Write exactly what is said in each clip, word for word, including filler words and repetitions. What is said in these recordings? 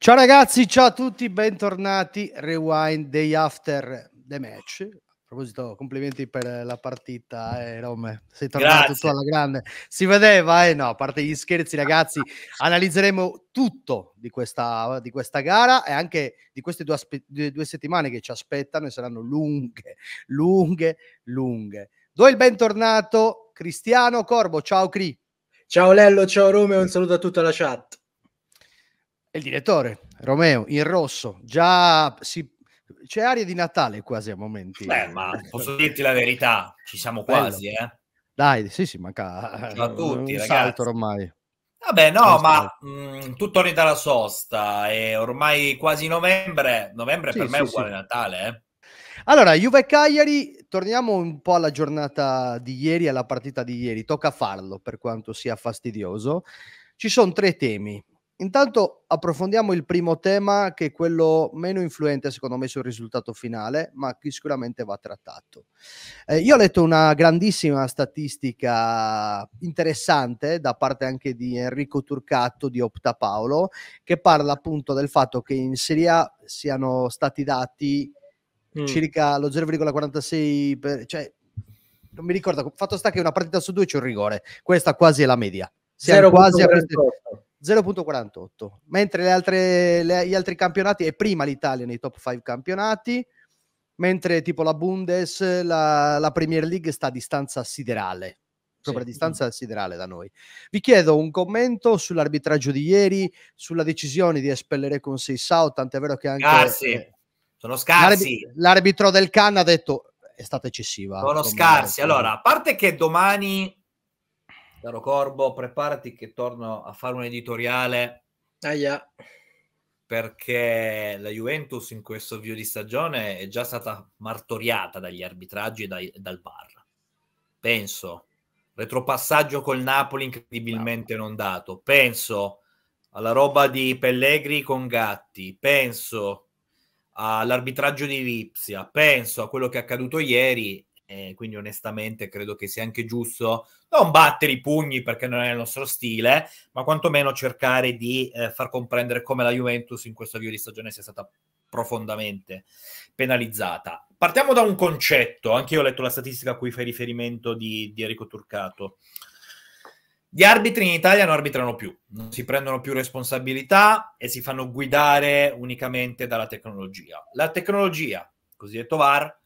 Ciao ragazzi, ciao a tutti, bentornati. Rewind Day After the Match. A proposito, complimenti per la partita, eh, Rome. Sei tornato Grazie. tutto alla grande. Si vedeva, eh no, a parte gli scherzi ragazzi, analizzeremo tutto di questa, di questa gara e anche di queste due, due, due settimane che ci aspettano e saranno lunghe, lunghe, lunghe. Do il bentornato Cristiano Corbo, ciao Cri. Ciao Lello, ciao Romeo, un saluto a tutta la chat. Il direttore Romeo in rosso, già si... c'è aria di Natale quasi a momenti. Beh, ma posso dirti la verità, ci siamo quasi, eh? Dai, sì, sì, manca a tutti, un salto ormai. Vabbè, no, ma mh, tu torni dalla sosta e ormai quasi novembre, novembre sì, per me sì, è uguale sì. Natale, eh? Allora, Juve Cagliari, torniamo un po' alla giornata di ieri, alla partita di ieri, tocca farlo per quanto sia fastidioso. Ci sono tre temi. Intanto approfondiamo il primo tema, che è quello meno influente secondo me sul risultato finale, ma che sicuramente va trattato. Eh, io ho letto una grandissima statistica interessante da parte anche di Enrico Turchatto di Opta Paolo, che parla appunto del fatto che in Serie A siano stati dati mm. circa lo zero virgola quarantasei per, cioè non mi ricordo, fatto sta che una partita su due c'è un rigore, questa quasi è la media. Siamo quasi a zero virgola quarantotto, mentre le altre, le, gli altri campionati è prima l'Italia nei top cinque campionati, mentre tipo la Bundes, la, la Premier League sta a distanza siderale, sopra sì. distanza siderale da noi. Vi chiedo un commento sull'arbitraggio di ieri, sulla decisione di espellere con Sesau, tant'è vero che anche scarsi. Eh, sono scarsi. L'arbitro del Can ha detto è stata eccessiva. Sono scarsi. Allora, a parte che domani... Caro Corbo, preparati che torno a fare un editoriale. Aia. Perché la Juventus in questo avvio di stagione è già stata martoriata dagli arbitraggi e dai, dal V A R. Penso retropassaggio col Napoli incredibilmente no. non dato, penso alla roba di Pellegrini con Gatti, penso all'arbitraggio di Lipsia, penso a quello che è accaduto ieri. Eh, quindi onestamente credo che sia anche giusto non battere i pugni perché non è il nostro stile, ma quantomeno cercare di eh, far comprendere come la Juventus in questo avvio di stagione sia stata profondamente penalizzata. Partiamo da un concetto, anche io ho letto la statistica a cui fai riferimento di, di Enrico Turchatto. Gli arbitri in Italia non arbitrano più, non si prendono più responsabilità e si fanno guidare unicamente dalla tecnologia. La tecnologia, cosiddetto V A R,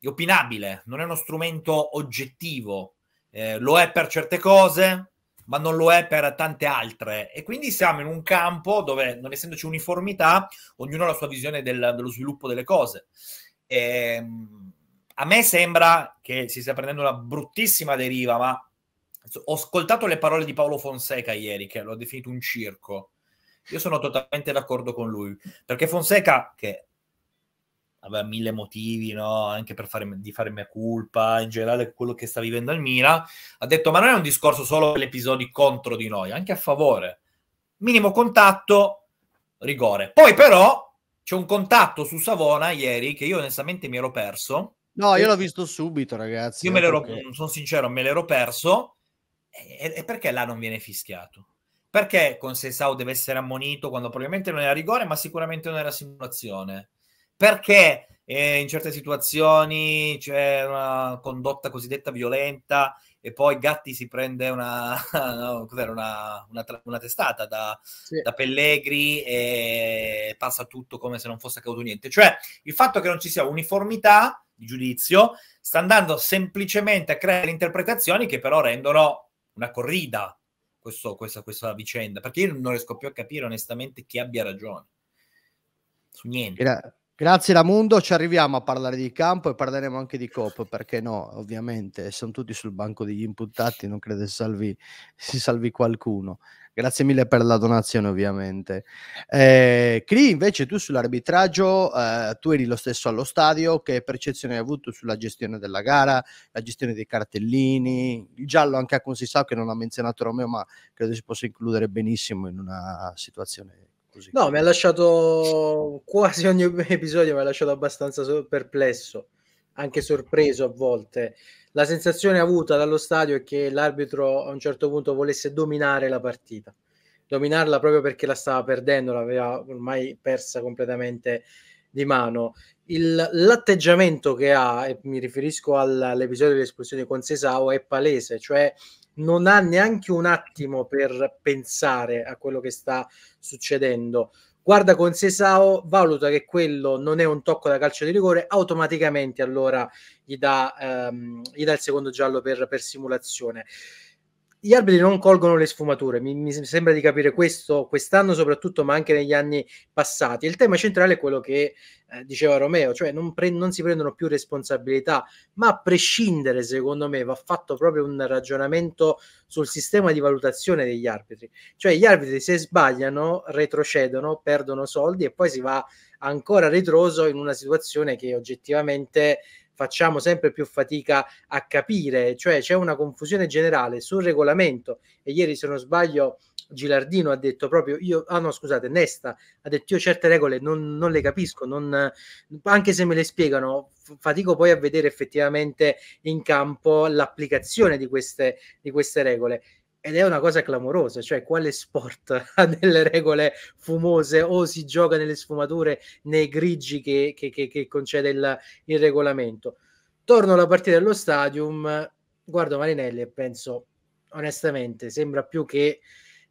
opinabile, non è uno strumento oggettivo, eh, lo è per certe cose ma non lo è per tante altre, e quindi siamo in un campo dove, non essendoci uniformità, ognuno ha la sua visione del, dello sviluppo delle cose. E a me sembra che si stia prendendo una bruttissima deriva, ma ho ascoltato le parole di Paulo Fonseca ieri, che lo ha definito un circo. Io sono totalmente d'accordo con lui, perché Fonseca, che aveva mille motivi, no? Anche per fare, di fare mea culpa, in generale quello che sta vivendo il Milan, ha detto ma non è un discorso solo per gli episodi contro di noi, anche a favore. Minimo contatto, rigore. Poi però c'è un contatto su Savona ieri che io onestamente mi ero perso. No, io l'ho visto subito ragazzi. Io me l'ero, perché... sono sincero, me l'ero perso. E, e perché là non viene fischiato? Perché con Cesao deve essere ammonito quando probabilmente non era rigore, ma sicuramente non era simulazione? Perché eh, in certe situazioni c'è una condotta cosiddetta violenta e poi Gatti si prende una, no, una, una, una testata da, sì. da Pellegrini e passa tutto come se non fosse accaduto niente. Cioè il fatto che non ci sia uniformità di giudizio sta andando semplicemente a creare interpretazioni che però rendono una corrida questo, questa, questa vicenda, perché io non riesco più a capire onestamente chi abbia ragione su niente. Era... Grazie Ramundo, ci arriviamo a parlare di campo e parleremo anche di Cop, perché no, ovviamente, sono tutti sul banco degli imputati, non credo salvi, si salvi qualcuno. Grazie mille per la donazione ovviamente. Eh, Cri, invece tu sull'arbitraggio, eh, tu eri lo stesso allo stadio, che percezione hai avuto sulla gestione della gara, la gestione dei cartellini, il giallo anche a Consisao che non ha menzionato Romeo, ma credo si possa includere benissimo in una situazione... Così. No, mi ha lasciato quasi ogni episodio, mi ha lasciato abbastanza perplesso, anche sorpreso a volte. La sensazione avuta dallo stadio è che l'arbitro a un certo punto volesse dominare la partita, dominarla proprio perché la stava perdendo, l'aveva ormai persa completamente di mano. L'atteggiamento che ha, e mi riferisco all'episodio dell'espulsione con Cesao, è palese, cioè non ha neanche un attimo per pensare a quello che sta succedendo. Guarda con Sesau, valuta che quello non è un tocco da calcio di rigore, automaticamente allora gli dà, ehm, gli dà il secondo giallo per, per simulazione. Gli arbitri non colgono le sfumature, mi, mi sembra di capire questo quest'anno soprattutto, ma anche negli anni passati. Il tema centrale è quello che eh, diceva Romeo, cioè non, pre- non si prendono più responsabilità, ma a prescindere secondo me va fatto proprio un ragionamento sul sistema di valutazione degli arbitri, cioè gli arbitri se sbagliano retrocedono, perdono soldi e poi si va ancora ritroso in una situazione che oggettivamente facciamo sempre più fatica a capire, cioè c'è una confusione generale sul regolamento. E ieri, se non sbaglio, Gilardino ha detto proprio io, ah no scusate, Nesta ha detto io certe regole non, non le capisco, non, anche se me le spiegano fatico poi a vedere effettivamente in campo l'applicazione di queste, di queste regole. Ed è una cosa clamorosa, cioè quale sport ha delle regole fumose o si gioca nelle sfumature, nei grigi che, che, che, che concede il, il regolamento. Torno alla partita dello Stadium, guardo Marinelli e penso onestamente sembra più che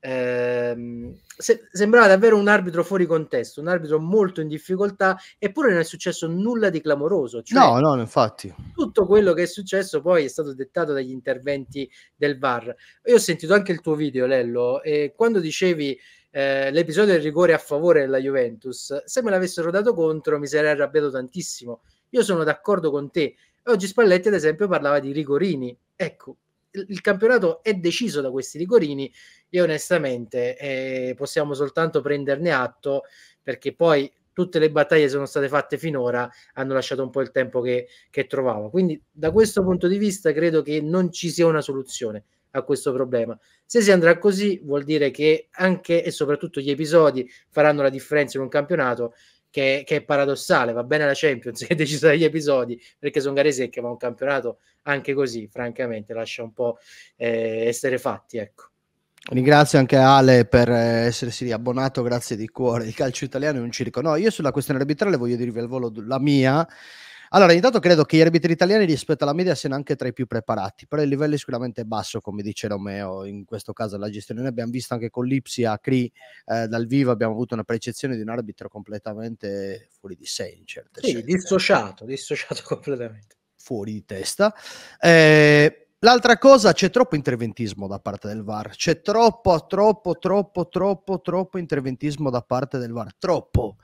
ehm, se, sembrava davvero un arbitro fuori contesto, un arbitro molto in difficoltà, eppure non è successo nulla di clamoroso, cioè, no, no, infatti tutto quello che è successo poi è stato dettato dagli interventi del V A R. Io ho sentito anche il tuo video, Lello, e quando dicevi eh, l'episodio del rigore a favore della Juventus, se me l'avessero dato contro mi sarei arrabbiato tantissimo. Io sono d'accordo con te. Oggi Spalletti ad esempio parlava di rigorini, ecco, il campionato è deciso da questi rigorini e onestamente eh, possiamo soltanto prenderne atto, perché poi tutte le battaglie che sono state fatte finora hanno lasciato un po' il tempo che, che trovavo. Quindi da questo punto di vista credo che non ci sia una soluzione a questo problema. Se si andrà così vuol dire che anche e soprattutto gli episodi faranno la differenza in un campionato che, che è paradossale. Va bene la Champions che è decisa dagli episodi perché sono gare secche, ma un campionato anche così francamente lascia un po' eh, essere fatti, ecco. Ringrazio anche Ale per essersi abbonato, grazie di cuore. Il calcio italiano è un circo. No, io sulla questione arbitrale voglio dirvi al volo la mia. Allora, intanto credo che gli arbitri italiani rispetto alla media siano anche tra i più preparati, però il livello è sicuramente basso, come dice Romeo, in questo caso la gestione. Noi abbiamo visto anche con l'Ipsia, Cri, eh, dal vivo, abbiamo avuto una percezione di un arbitro completamente fuori di sé, in certe sì, scelte. dissociato, dissociato completamente. Fuori di testa. Eh... L'altra cosa, c'è troppo interventismo da parte del V A R, c'è troppo, troppo, troppo, troppo, troppo interventismo da parte del V A R, troppo.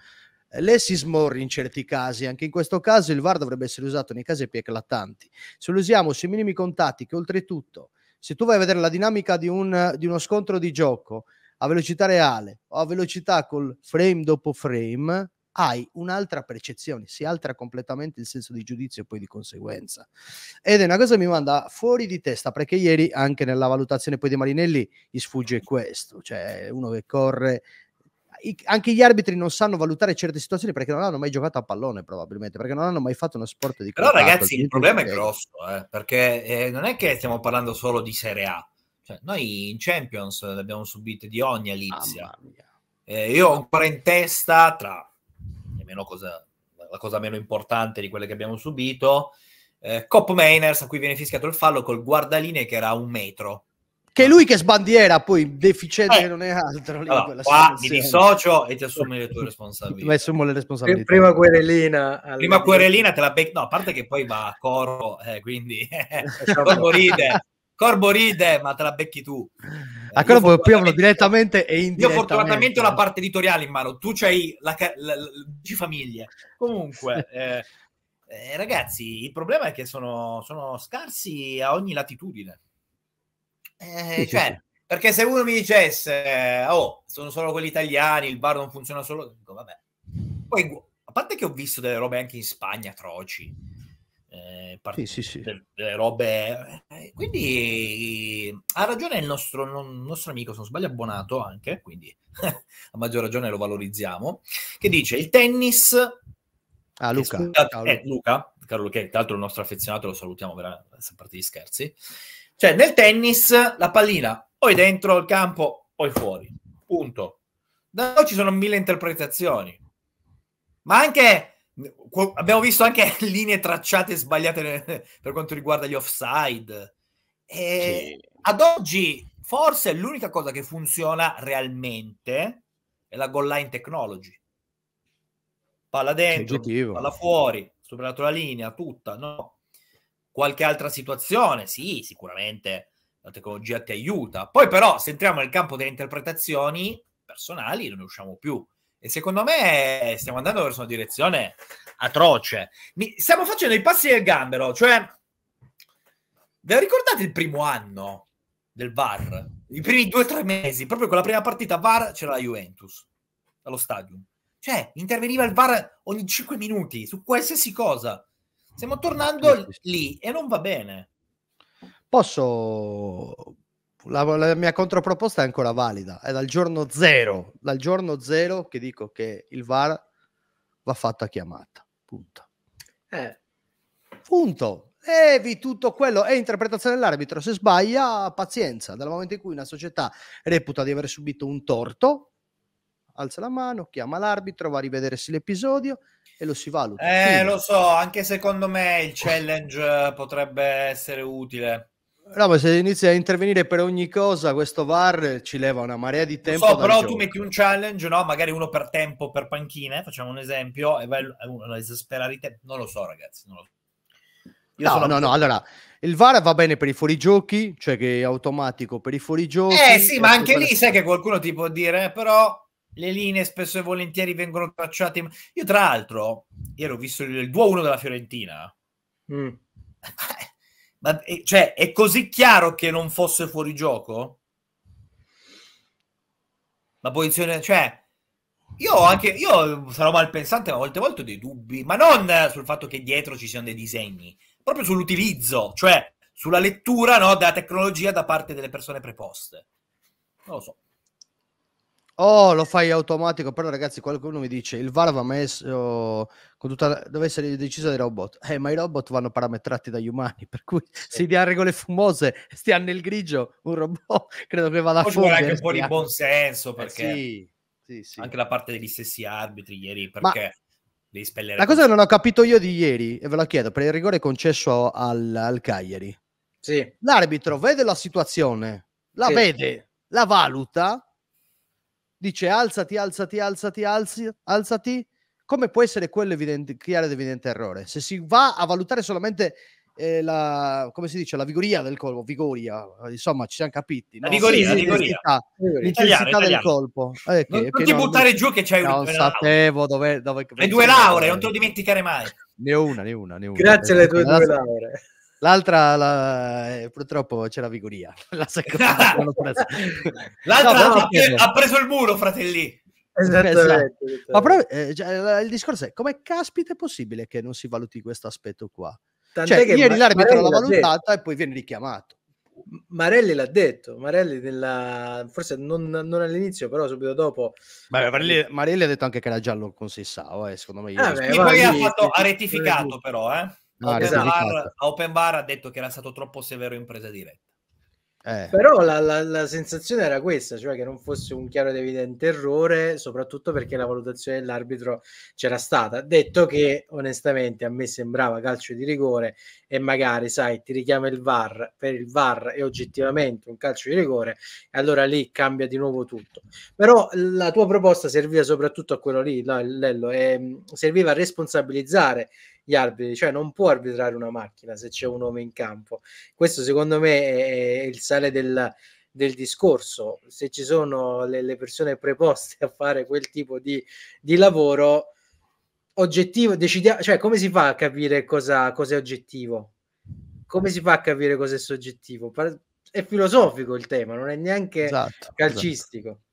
Lei si smorri in certi casi, anche in questo caso il V A R dovrebbe essere usato nei casi più eclatanti. Se lo usiamo sui minimi contatti, che oltretutto, se tu vai a vedere la dinamica di, un, di uno scontro di gioco a velocità reale o a velocità col frame dopo frame, hai un'altra percezione, si altera completamente il senso di giudizio e poi di conseguenza, ed è una cosa che mi manda fuori di testa, perché ieri anche nella valutazione poi di Marinelli gli sfugge questo, cioè uno che corre, anche gli arbitri non sanno valutare certe situazioni perché non hanno mai giocato a pallone, probabilmente perché non hanno mai fatto uno sport di contatto. Però ragazzi, il problema è grosso eh, perché eh, non è che stiamo parlando solo di Serie A, cioè, noi in Champions ne abbiamo subite di ogni alizia. Eh, io ho ancora in testa tra meno cosa, la cosa meno importante di quelle che abbiamo subito, eh, Cop Mainers a cui viene fischiato il fallo col guardalinee che era a un metro, che è lui che sbandiera, poi deficiente eh. non è altro lì. Allora, qua mi dissocio e ti assumi le tue responsabilità. Mi assumo le responsabilità. Prima querelina, alla... prima querelina te la becchi, no, a parte che poi va a Corbo, eh, quindi Corbo ride. Corbo ride, ma te la becchi tu. A Corbo piovono direttamente e indirettamente. Io fortunatamente ho la parte editoriale in mano, tu c'hai la, la, la famiglia. Comunque, eh, eh, ragazzi, il problema è che sono, sono scarsi a ogni latitudine. Eh, sì, cioè, sì, sì. Perché se uno mi dicesse, oh, sono solo quelli italiani, il bar non funziona solo... Dico, vabbè. Poi, a parte che ho visto delle robe anche in Spagna atroci. Eh, sì, sì, sì. Delle, delle robe, eh, quindi eh, ha ragione il nostro, non, nostro amico, se non sbaglio abbonato anche, quindi a maggior ragione lo valorizziamo, che dice il tennis ah, Luca. Che, Ciao, eh, Luca Carlo, che tra l'altro è il nostro affezionato, lo salutiamo a parte gli scherzi, cioè nel tennis la pallina o è dentro il campo o è fuori, punto. Da noi ci sono mille interpretazioni, ma anche abbiamo visto anche linee tracciate sbagliate per quanto riguarda gli offside. E sì. Ad oggi forse l'unica cosa che funziona realmente è la goal line technology. Palla dentro, Oggettivo. Palla fuori, superato la linea, tutta, no? Qualche altra situazione, sì, sicuramente la tecnologia ti aiuta. Poi però, se entriamo nel campo delle interpretazioni personali, non ne usciamo più. E secondo me stiamo andando verso una direzione atroce. Mi... Stiamo facendo i passi del gambero, cioè... Ve lo ricordate il primo anno del V A R? I primi due o tre mesi, proprio con la prima partita V A R c'era la Juventus, allo Stadium. Cioè, interveniva il V A R ogni cinque minuti, su qualsiasi cosa. Stiamo tornando lì e non va bene. Posso... La, la mia controproposta è ancora valida. È dal giorno zero, dal giorno zero che dico che il V A R va fatta chiamata. Punto. Eh. Punto. Evi tutto quello, è interpretazione dell'arbitro, se sbaglia pazienza, dal momento in cui una società reputa di aver subito un torto alza la mano, chiama l'arbitro, va a rivedersi l'episodio e lo si valuta. Eh, Quindi. Lo so, anche secondo me il challenge potrebbe essere utile. No, ma se inizia a intervenire per ogni cosa questo V A R ci leva una marea di tempo. Lo so, però gioco. Tu metti un challenge, no? Magari uno per tempo, per panchine, facciamo un esempio, e vai a esasperare i tempi. Non lo so ragazzi, non lo so. No, no, no, no, allora, il V A R va bene per i fuorigiochi, cioè che è automatico per i fuorigiochi. Eh sì, ma anche lì sai che qualcuno ti può dire, però le linee spesso e volentieri vengono tracciate. In... Io tra l'altro, ieri ho visto il due a uno della Fiorentina, mm. ma cioè è così chiaro che non fosse fuorigioco? La posizione, cioè... Io anche, io sarò malpensante, ma molte volte ho dei dubbi, ma non sul fatto che dietro ci siano dei disegni, proprio sull'utilizzo, cioè sulla lettura, no, della tecnologia da parte delle persone preposte. Non lo so. Oh, lo fai automatico, però ragazzi qualcuno mi dice il V A R va messo, con tutta, deve essere deciso dai robot. Eh, ma i robot vanno parametrati dagli umani, per cui sì. Se gli ha regole fumose, stiano nel grigio, un robot credo che vada a fuoco. Ci vuole anche un po' di buon senso, perché... Eh sì. Sì, sì. Anche la parte degli stessi arbitri ieri, perché ma devi spellere la cosa che non ho capito io di ieri, e ve la chiedo, per il rigore concesso al, al Cagliari, sì. L'arbitro vede la situazione, la sì. vede, la valuta, dice alzati, alzati, alzati, alzi, alzati. Come può essere quello evidente, creare l'evidente errore? Se si va a valutare solamente eh, la, come si dice, la vigoria del colpo, vigoria, insomma ci siamo capiti, no? La vigoria, sì, la vigoria. L'intensità del italiano. Colpo. Eh, non, che, non che ti non, buttare giù che c'hai non un... sapevo dove... dove le due lauree, non te lo dimenticare mai. Ne una, ne una, ne una. Grazie alle tue due lauree. L'altra, la... eh, purtroppo c'è la vigoria. La seconda l'altra no, ha, preso. ha preso il muro, fratelli. Esattamente. Ma però eh, il discorso è, come caspita è possibile che non si valuti questo aspetto qua? Tant'è cioè, che ieri l'arbitro l'ha valutata e poi viene richiamato. Marelli l'ha detto, Marelli nella... forse non, non all'inizio, però subito dopo. Ma Marelli, Marelli ha detto anche che era giallo con Sesau, eh, secondo me. Io ah, beh, e poi ha, fatto, ha rettificato, però. Eh. Ah, esatto. Bar, a Open Bar ha detto che era stato troppo severo in presa diretta. Eh. Però la, la, la sensazione era questa, cioè che non fosse un chiaro ed evidente errore, soprattutto perché la valutazione dell'arbitro c'era stata, detto che onestamente a me sembrava calcio di rigore e magari sai ti richiama il V A R, per il V A R è oggettivamente un calcio di rigore e allora lì cambia di nuovo tutto. Però la tua proposta serviva soprattutto a quello lì, no, Lello, eh, serviva a responsabilizzare gli arbitri, cioè non può arbitrare una macchina se c'è un uomo in campo. Questo secondo me è il sale del, del discorso. Se ci sono le, le persone preposte a fare quel tipo di, di lavoro oggettivo, decidiamo, cioè come si fa a capire cosa, cosa è oggettivo? Come si fa a capire cosa è soggettivo? È filosofico il tema, non è neanche esatto, calcistico. Esatto.